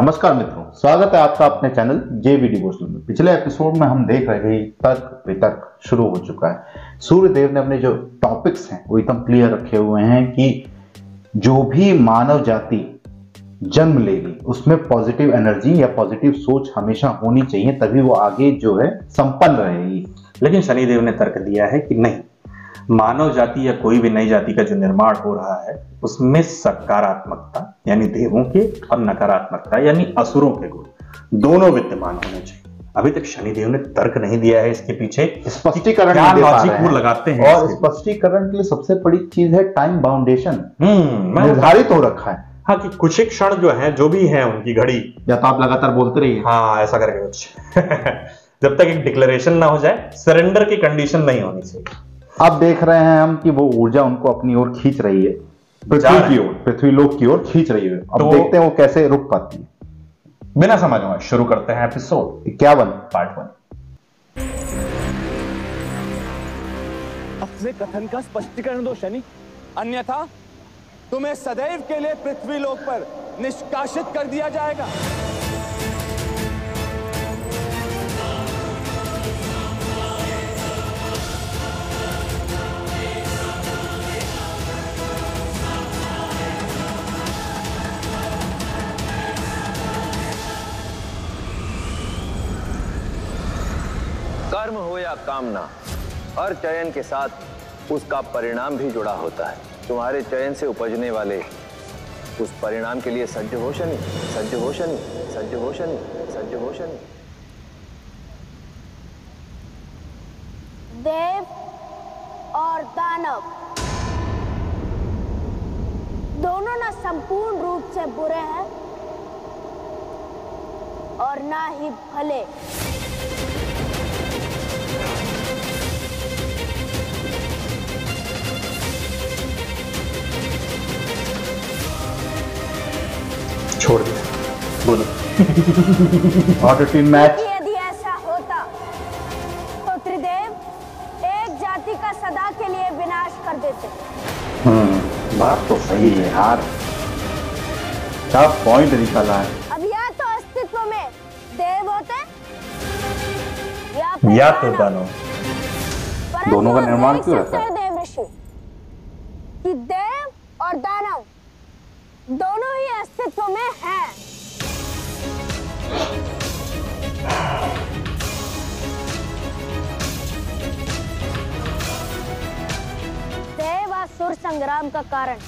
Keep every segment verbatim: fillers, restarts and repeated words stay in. नमस्कार मित्रों, स्वागत है आपका अपने चैनल ज्वडेवोशनल में। पिछले एपिसोड में हम देख रहे थे तर्क वितर्क शुरू हो चुका है। सूर्य देव ने अपने जो टॉपिक्स हैं वो एकदम क्लियर रखे हुए हैं कि जो भी मानव जाति जन्म लेगी उसमें पॉजिटिव एनर्जी या पॉजिटिव सोच हमेशा होनी चाहिए, तभी वो आगे जो है संपन्न रहेगी। लेकिन शनि देव ने तर्क दिया है कि नहीं, मानव जाति या कोई भी नई जाति का जो निर्माण हो रहा है उसमें सकारात्मकता यानी देवों के और नकारात्मकता यानी असुरों के गुण दोनों विद्यमान होने चाहिए। अभी तक शनिदेव ने तर्क नहीं दिया है इसके पीछे स्पष्टीकरण क्या लॉजिक वो लगाते हैं, और स्पष्टीकरण के लिए सबसे बड़ी चीज है टाइम बाउंडेशन निर्धारित हो रखा है। हाँ, कि कुछ एक क्षण जो है जो भी है उनकी घड़ी या तो आप लगातार बोलते रहिए, हाँ ऐसा करके कुछ जब तक एक डिक्लेरेशन ना हो जाए, सरेंडर की कंडीशन नहीं होनी चाहिए। अब देख रहे हैं हम कि वो ऊर्जा उनको अपनी ओर खींच रही है, पृथ्वी की ओर, पृथ्वी लोक की ओर खींच रही है। अब तो देखते हैं वो कैसे रुक पाती है। बिना समय गवाए शुरू करते हैं एपिसोड इक्यावन पार्ट वन। अपने कथन का स्पष्टीकरण दो शनि, अन्यथा तुम्हें सदैव के लिए पृथ्वी लोक पर निष्कासित कर दिया जाएगा। कर्म हो या कामना, हर चयन के साथ उसका परिणाम भी जुड़ा होता है। तुम्हारे चयन से उपजने वाले उस परिणाम के लिए सज्ज हो शनि, सज्ज हो शनि, सज्ज हो शनि, सज्ज हो शनि। देव और दानव दोनों ना संपूर्ण रूप से बुरे हैं और ना ही भले। छोड़ दिया बोलो ऑटो टीम मैच। यदि ऐसा होता तो त्रिदेव एक जाति का सदा के लिए विनाश कर देते। हम्म, बात तो सही है यार, क्या पॉइंट निकाला है। अब या तो अस्तित्व में देव होते या, या तो दानव, दोनों का निर्माण क्यों रहता है। देव ऋषि कि देव और दानव दोनों ही अस्तित्व में हैं। देव असुर संग्राम का कारण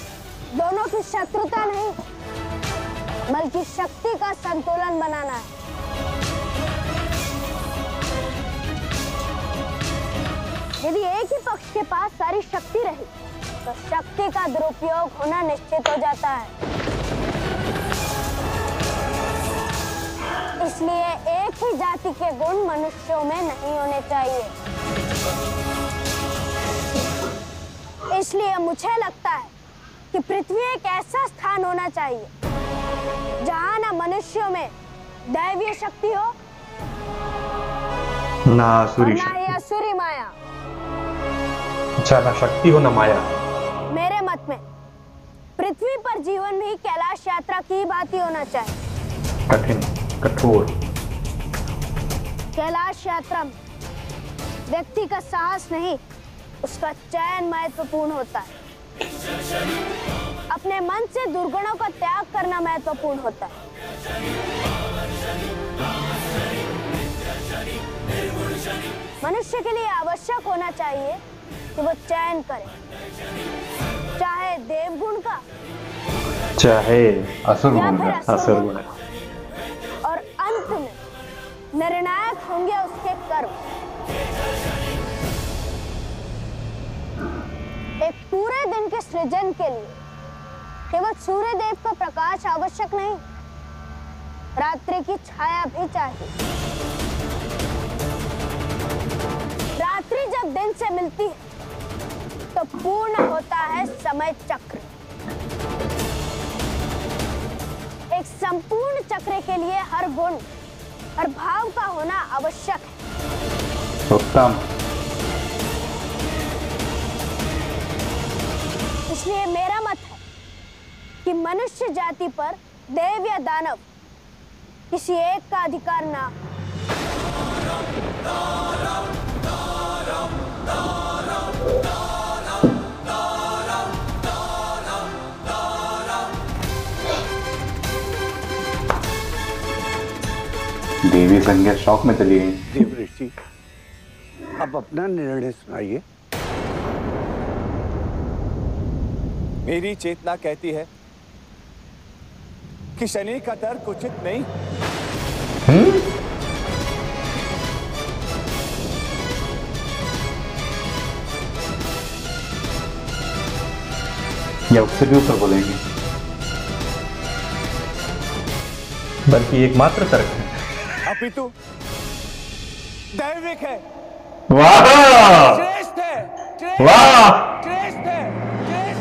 दोनों की शत्रुता नहीं बल्कि शक्ति का संतुलन बनाना है। यदि एक ही पक्ष के पास सारी शक्ति रही तो शक्ति का दुरुपयोग होना निश्चित हो जाता है। इसलिए एक ही जाति के गुण मनुष्यों में नहीं होने चाहिए। इसलिए मुझे लगता है कि पृथ्वी एक ऐसा स्थान होना चाहिए जहाँ ना मनुष्यों में दैवीय शक्ति हो ना असुरी असुरी माया। अच्छा, ना शक्ति हो ना माया। मेरे मत में पृथ्वी पर जीवन भी कैलाश यात्रा की बात ही होना चाहिए। कठिन कठोर कैलाश यात्रा में व्यक्ति का साहस नहीं उसका चयन महत्वपूर्ण होता है। अपने मन से दुर्गुणों का त्याग करना महत्वपूर्ण होता है। मनुष्य के लिए आवश्यक होना चाहिए कि वो चयन करे, चाहे देवगुण का चाहे असुर गुण का, असुर गुण का। निर्णायक होंगे उसके कर्म। एक पूरे दिन के सृजन के लिए केवल सूर्य देव का प्रकाश आवश्यक नहीं, रात्रि की छाया भी चाहिए। रात्रि जब दिन से मिलती है तो पूर्ण होता है समय चक्र। एक संपूर्ण चक्र के लिए हर गुण और भाव का होना आवश्यक है। उत्तम। इसलिए मेरा मत है कि मनुष्य जाति पर देव या दानव किसी एक का अधिकार ना। देवी संज्ञा शौक में चली गई। देव ऋषि, अब अपना निर्णय सुनाइए। मेरी चेतना कहती है कि शनि का तर्क उचित नहीं। हुँ? या उससे भी ऊपर बोलेंगे, बल्कि एकमात्र तर्क है अपितु दैविक है। वाह श्रेष्ठ है, श्रेष्ठ है, वाह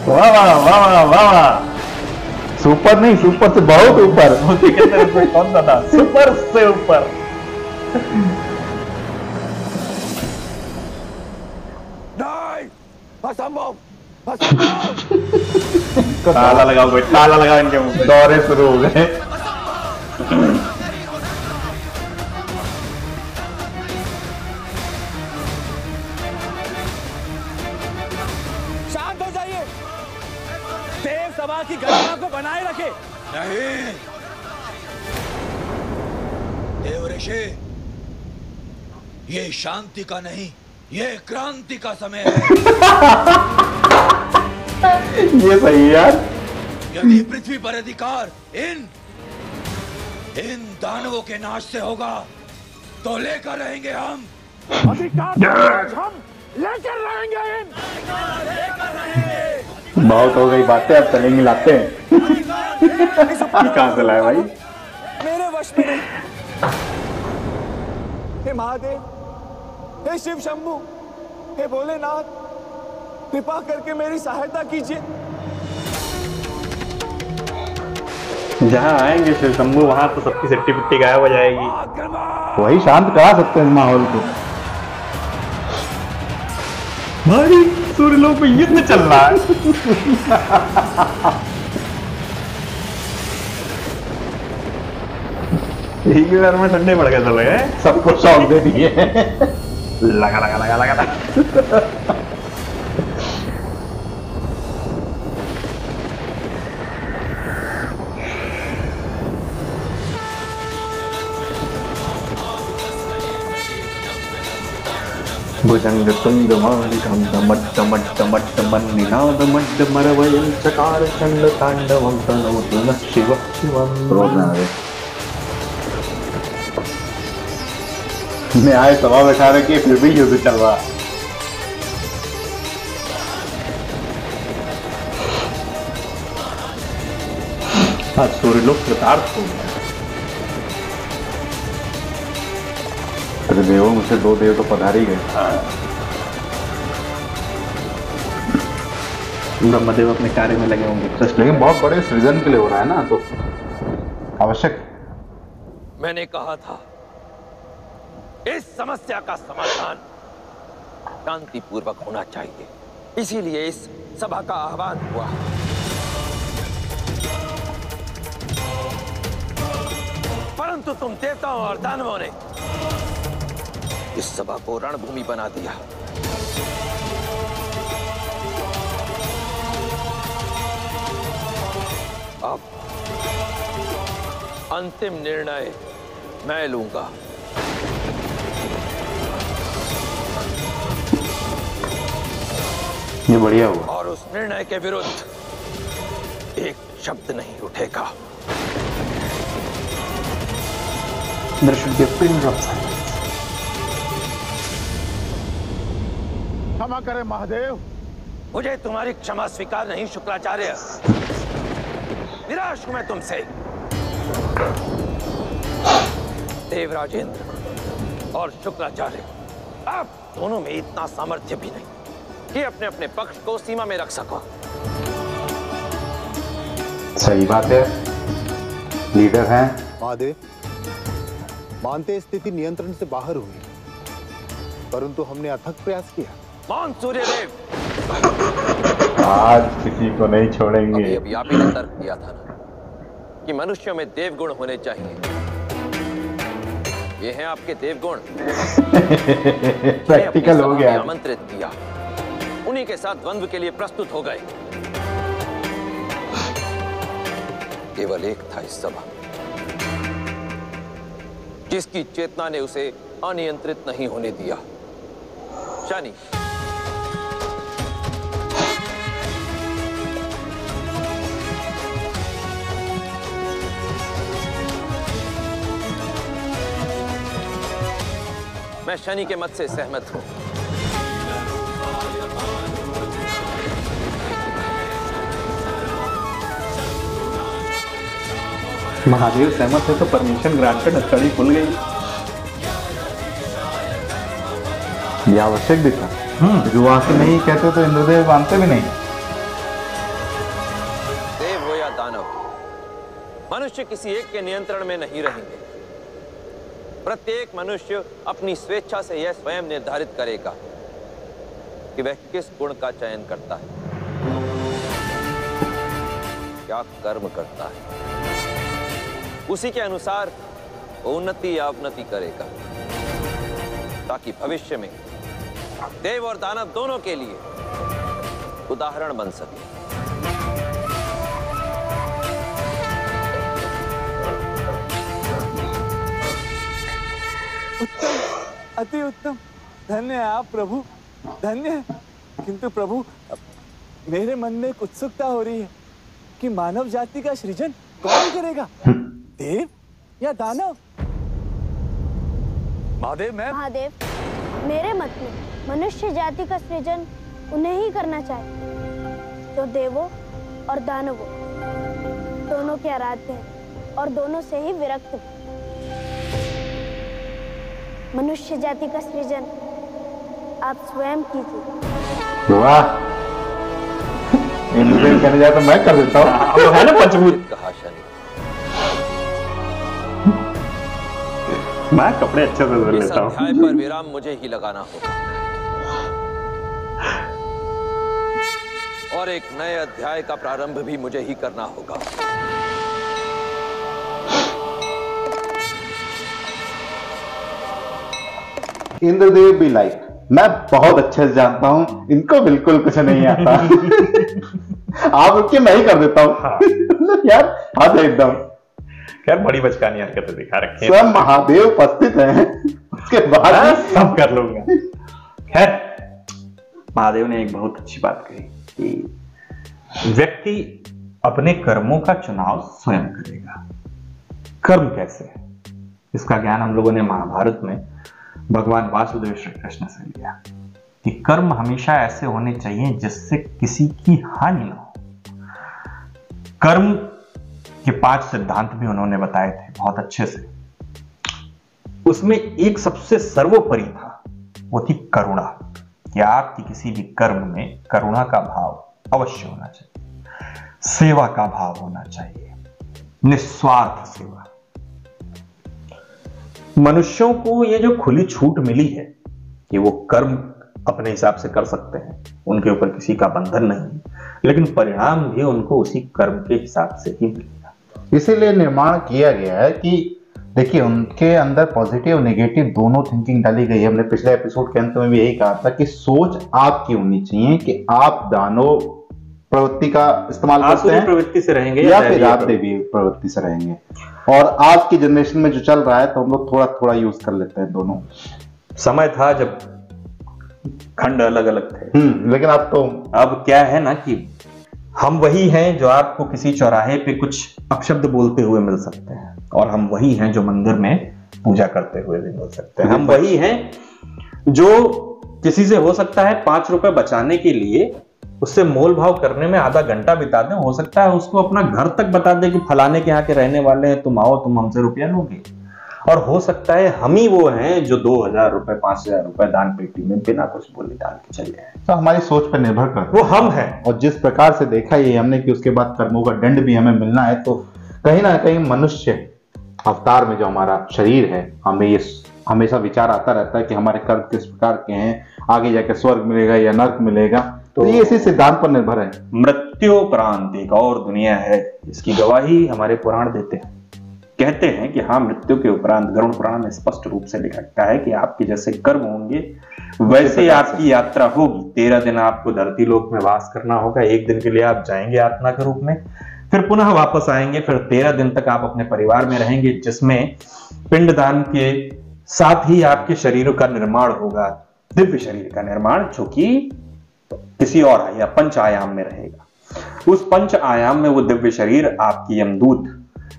वाह वाह वाह। सुपर नहीं, सुपर से बहुत ऊपर। उसी के तरफ कोई कौन सा था? सुपर से ऊपर। नहीं, असंभव, असंभव। ताला लगाओ भाई, ताला लगाओ, इनके मुंह दौरे शुरू हो गए। शांत हो जाइए, देव सभा की घटना को बनाए रखे। नहीं देव ऋषि, ये शांति का नहीं, ये क्रांति का समय है। ये सही यार। यदि पृथ्वी पर अधिकार इन इन दानवों के नाश से होगा तो लेकर रहेंगे हम अधिकार, हम लेकर रहेंगे इन। लेकर रहेंगे। बहुत हो गई बातें, अब चलेंगी लाते हैं। कहां से लाए भाई? मेरे वश में नहीं। हे महादेव, हे शिव शंभू, हे भोलेनाथ, कृपा करके मेरी सहायता कीजिए। जहां आएंगे शिव शंभू, वहां तो सबकी सिट्टी पिट्टी गायब हो जाएगी। वही शांत करा सकते हैं माहौल को। भाई सूर्यलोक में युद्ध चल रहा है। एक बार में ठंडे पड़ गए, चले गए, सबको शौक दे दिए। लगा लगा लगा लगा लगा। भुजंग तुंड मालिकं दमट्ट मट्ट मट्ट मन्निनाद मट्ट मरवयं चकार चंड तांडवं तनोतु नः शिवः शिवं। मैं आए सभा बैठा रहे कि फिर भी युद्ध चल रहा। आज सूर्यलोक कृतार्थ हो गया। देवों में से दो देव तो पधार ही गए। ब्रह्मदेव अपने कार्य में लगे होंगे, लेकिन बहुत बड़े सृजन के लिए हो रहा है ना, तो आवश्यक। मैंने कहा था इस समस्या का समाधान शांतिपूर्वक होना चाहिए, इसीलिए इस सभा का आह्वान हुआ। परंतु तुम देवताओं और दानवों ने इस सभा को रणभूमि बना दिया। अब अंतिम निर्णय मैं लूंगा। ये बढ़िया हुआ। और उस निर्णय के विरुद्ध एक शब्द नहीं उठेगा। क्षमा करें महादेव, मुझे तुम्हारी क्षमा स्वीकार नहीं शुक्राचार्य। निराश हूं मैं तुमसे। देवराजेंद्र और शुक्राचार्य आप दोनों में इतना सामर्थ्य भी नहीं कि अपने अपने पक्ष को सीमा में रख सको। सही बात है, लीडर हैं महादेव। मानते स्थिति नियंत्रण से बाहर हुई, परंतु हमने अथक प्रयास किया। मान सूर्यदेव, आज किसी को नहीं छोड़ेंगे। अभी, अभी आप ही ने तर्क दिया था ना कि मनुष्यों में देवगुण होने चाहिए। ये हैं आपके देवगुण। प्रैक्टिकल हो गया। आमंत्रित किया, उन्हीं के साथ द्वंद्व के लिए प्रस्तुत हो गए। केवल एक था इस सभा जिसकी चेतना ने उसे अनियंत्रित नहीं होने दिया। शनि, मैं शनि के मत से सहमत हूं। महादेव सहमत है तो परमिशन ग्रांटेड, स्टडी खुल गई। यह आवश्यक भी था। जुआ से नहीं कहते तो इंद्रदेव मानते भी नहीं। देव हो या दानव, मनुष्य किसी एक के नियंत्रण में नहीं रहेंगे। प्रत्येक मनुष्य अपनी स्वेच्छा से यह स्वयं निर्धारित करेगा कि वह किस गुण का चयन करता है, क्या कर्म करता है। उसी के अनुसार उन्नति या अवनति करेगा, ताकि भविष्य में देव और दानव दोनों के लिए उदाहरण बन सके। उत्तम, अति उत्तम, धन्य है आप प्रभु, धन्य है। किंतु प्रभु, मेरे मन में एक उत्सुकता हो रही है कि मानव जाति का सृजन कौन करेगा, देव या दानव? महादेव मैं महादेव मेरे मत में मनुष्य जाति का सृजन उन्हें ही करना चाहिए जो देवों और दानवों दोनों के आराध्य हैं और दोनों से ही विरक्त हैं। मनुष्य जाति का सृजन आप स्वयं कीजिए। वाह, इनसे करने जाए तो मैं कर देता हूँ। अब है ना पंचभूत। कहा शनि, मैं कपड़े अच्छे से धो लेता हूँ। इस अध्याय पर विराम मुझे ही लगाना होगा और एक नए अध्याय का प्रारंभ भी मुझे ही करना होगा। इंद्रदेव भी लाइक, मैं बहुत अच्छे से जानता हूँ इनको बिल्कुल कुछ नहीं आता। आप रुके, मैं ही कर देता हूँ। हाँ। यार हाथ एकदम, यार बड़ी बचकानी हरकतें दिखा रखी हैं। स्वयं महादेव उपस्थित हैं, उसके बाद मैं सब कर लूंगा। खैर, महादेव ने एक बहुत अच्छी बात कही कि व्यक्ति अपने कर्मों का चुनाव स्वयं करेगा। कर्म कैसे है, इसका ज्ञान हम लोगों ने महाभारत में भगवान वासुदेव श्री कृष्ण से लिया कि कर्म हमेशा ऐसे होने चाहिए जिससे किसी की हानि न हो। कर्म के पांच सिद्धांत भी उन्होंने बताए थे बहुत अच्छे से। उसमें एक सबसे सर्वोपरि था, वो थी करुणा, कि आपकी किसी भी कर्म में करुणा का भाव अवश्य होना चाहिए, सेवा का भाव होना चाहिए, निस्वार्थ सेवा। मनुष्यों को ये जो खुली छूट मिली है कि वो कर्म अपने हिसाब से कर सकते हैं, उनके ऊपर किसी का बंधन नहीं है, लेकिन परिणाम भी उनको उसी कर्म के हिसाब से ही मिलेगा। इसीलिए निर्माण किया गया है कि देखिए, उनके अंदर पॉजिटिव नेगेटिव दोनों थिंकिंग डाली गई है। हमने पिछले एपिसोड के अंत में भी यही कहा था कि सोच आपकी होनी चाहिए कि आप दानव प्रवृत्ति का इस्तेमाल करते हैं, प्रवृत्ति से रहेंगे या फिर आप देवी प्रवृत्ति से रहेंगे। और आज की जनरेशन में जो चल रहा है तो हम लोग थोड़ा थोड़ा यूज कर लेते हैं दोनों। समय था जब खंड अलग अलग थे, लेकिन अब तो अब क्या है ना कि हम वही हैं जो आपको किसी चौराहे पे कुछ अपशब्द बोलते हुए मिल सकते हैं, और हम वही हैं जो मंदिर में पूजा करते हुए भी मिल सकते हैं। हम वही हैं जो किसी से हो सकता है पांच रुपए बचाने के लिए उससे मोल भाव करने में आधा घंटा बिता दें, हो सकता है उसको अपना घर तक बता दें कि फलाने के यहाँ के रहने वाले हैं, तुम आओ, तुम हमसे रुपया लोगे। और हो सकता है हम ही वो हैं जो दो हजार रुपए पांच हजार रुपए दान पेटी में बिना कुछ बोले डाल के चले जाए। तो हमारी सोच पर निर्भर कर वो हम हैं। और जिस प्रकार से देखा ये हमने कि उसके बाद कर्मों का दंड भी हमें मिलना है, तो कहीं ना कहीं मनुष्य अवतार में जो हमारा शरीर है, हमें ये हमेशा विचार आता रहता है कि हमारे कर्म किस प्रकार के हैं, आगे जाके स्वर्ग मिलेगा या नर्क मिलेगा। तो ये इसी सिद्धांत पर निर्भर है। मृत्योपरांत एक और दुनिया है, इसकी गवाही हमारे पुराण देते हैं कहते हैं कि हाँ, मृत्यु के उपरांत गरुड़ पुराण में स्पष्ट रूप से लिखा है कि आपके जैसे कर्म होंगे वैसे आपकी यात्रा होगी। तेरह दिन आपको धरती लोक में वास करना होगा। एक दिन के लिए आप जाएंगे आत्मा के रूप में, फिर पुनः वापस आएंगे, फिर तेरह दिन तक आप अपने परिवार में रहेंगे जिसमें पिंडदान के साथ ही आपके शरीरों का निर्माण होगा, दिव्य शरीर का निर्माण जो कि किसी और आया पंच आयाम में रहेगा। उस पंच आयाम में वो दिव्य शरीर आपकी यमदूत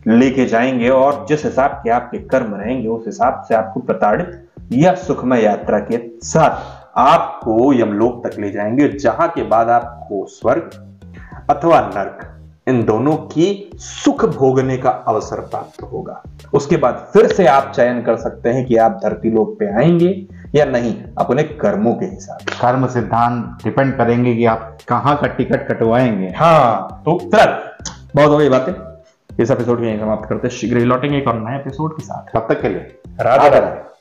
लेके जाएंगे और जिस हिसाब के आपके कर्म रहेंगे उस हिसाब से आपको प्रताड़ित या सुखमय यात्रा के साथ आपको यमलोक तक ले जाएंगे, जहां के बाद आपको स्वर्ग अथवा नर्क इन दोनों की सुख भोगने का अवसर प्राप्त होगा। उसके बाद फिर से आप चयन कर सकते हैं कि आप धरती लोक पे आएंगे या नहीं, अपने कर्मों के हिसाब से। कर्म सिद्धांत डिपेंड करेंगे कि आप कहाँ का टिकट कटवाएंगे। हाँ, तो बहुत हो गई बातें, इस एपिसोड में समाप्त करते हैं। शीघ्र ही लौटेंगे एक और नए एपिसोड के साथ। तब तक के लिए राधे राधे।